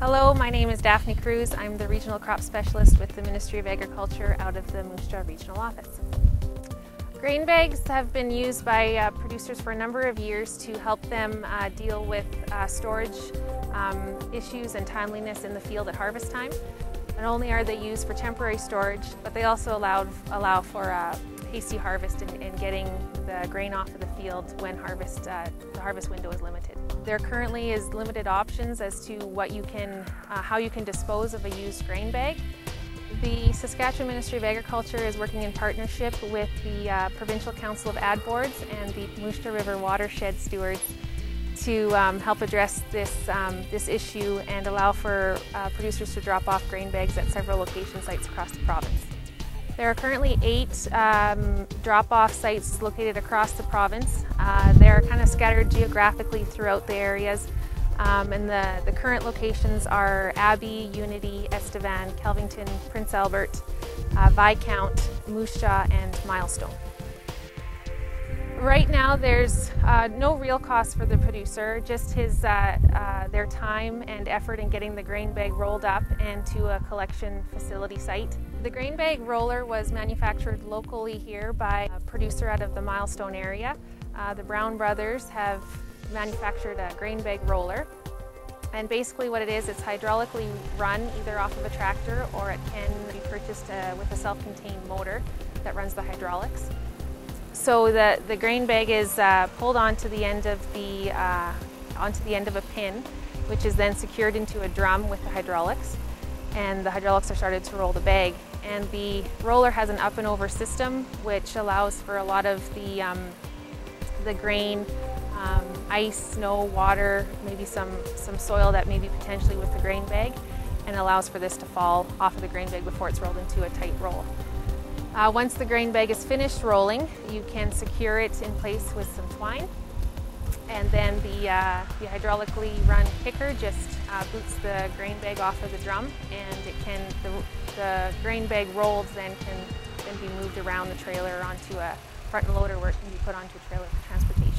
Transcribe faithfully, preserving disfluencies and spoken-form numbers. Hello, my name is Daphne Cruise. I'm the Regional Crop Specialist with the Ministry of Agriculture out of the Moustra Regional Office. Grain bags have been used by uh, producers for a number of years to help them uh, deal with uh, storage um, issues and timeliness in the field at harvest time. Not only are they used for temporary storage, but they also allow, allow for uh, hasty harvest and, and getting the grain off of the field when harvest, uh, the harvest window is limited. There currently is limited options as to what you can, uh, how you can dispose of a used grain bag. The Saskatchewan Ministry of Agriculture is working in partnership with the uh, Provincial Council of Ad Boards and the Pamushta River Watershed Stewards to um, help address this, um, this issue and allow for uh, producers to drop off grain bags at several location sites across the province. There are currently eight um, drop-off sites located across the province. Uh, they're kind of scattered geographically throughout the areas, um, and the, the current locations are Abbey, Unity, Estevan, Kelvington, Prince Albert, uh, Viscount, Moustra, and Milestone. Right now there's uh, no real cost for the producer, just his, uh, uh, their time and effort in getting the grain bag rolled up and to a collection facility site. The grain bag roller was manufactured locally here by a producer out of the Milestone area. Uh, the Brown Brothers have manufactured a grain bag roller, and basically what it is, it's hydraulically run either off of a tractor or it can be purchased uh, with a self-contained motor that runs the hydraulics. So the, the grain bag is uh, pulled onto the end of the uh, onto the end of a pin, which is then secured into a drum with the hydraulics, and the hydraulics are started to roll the bag. And the roller has an up and over system, which allows for a lot of the um, the grain, um, ice, snow, water, maybe some some soil that may be potentially with the grain bag, and allows for this to fall off of the grain bag before it's rolled into a tight roll. Uh, once the grain bag is finished rolling, you can secure it in place with some twine, and then the, uh, the hydraulically run picker just uh, boots the grain bag off of the drum, and it can the, the grain bag rolled then can then be moved around the trailer onto a front loader where it can be put onto a trailer for transportation.